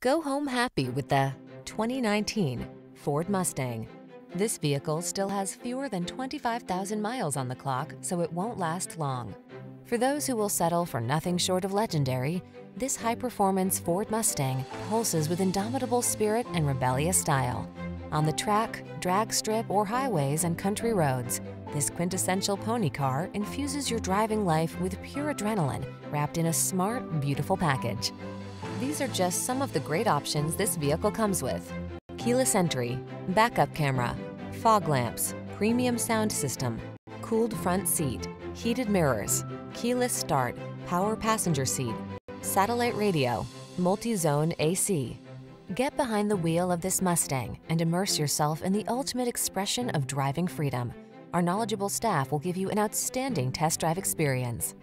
Go home happy with the 2019 Ford Mustang. This vehicle still has fewer than 25,000 miles on the clock, so it won't last long. For those who will settle for nothing short of legendary, this high-performance Ford Mustang pulses with indomitable spirit and rebellious style. On the track, drag strip, or highways and country roads, this quintessential pony car infuses your driving life with pure adrenaline, wrapped in a smart, beautiful package. These are just some of the great options this vehicle comes with: keyless entry, backup camera, fog lamps, premium sound system, cooled front seat, heated mirrors, keyless start, power passenger seat, satellite radio, multi-zone AC. Get behind the wheel of this Mustang and immerse yourself in the ultimate expression of driving freedom. Our knowledgeable staff will give you an outstanding test drive experience.